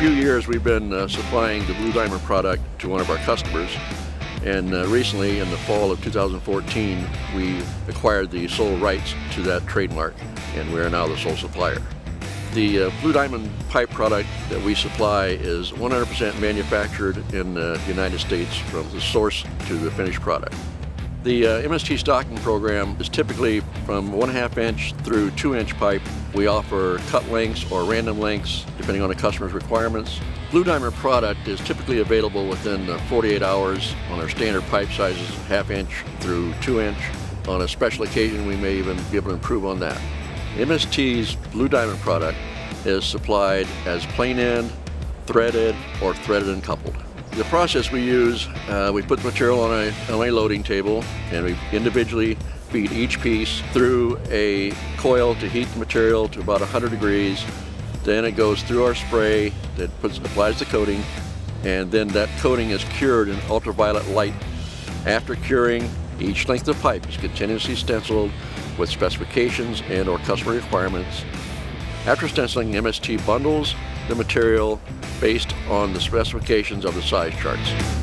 few years we've been supplying the Blue Diamond product to one of our customers, and recently in the fall of 2014 we acquired the sole rights to that trademark, and we are now the sole supplier. The Blue Diamond pipe product that we supply is 100% manufactured in the United States from the source to the finished product. The MST stocking program is typically from 1.5 inch through 2 inch pipe. We offer cut lengths or random lengths depending on the customer's requirements. Blue Diamond product is typically available within 48 hours on our standard pipe sizes, 1/2 inch through 2 inch. On a special occasion we may even be able to improve on that. MST's Blue Diamond product is supplied as plain end, threaded, or threaded and coupled. The process we use, we put the material on a loading table, and we individually feed each piece through a coil to heat the material to about 100 degrees. Then it goes through our spray that applies the coating, and then that coating is cured in ultraviolet light. After curing, each length of pipe is continuously stenciled with specifications and or customer requirements. After stenciling, MST bundles the material based on the specifications of the size charts.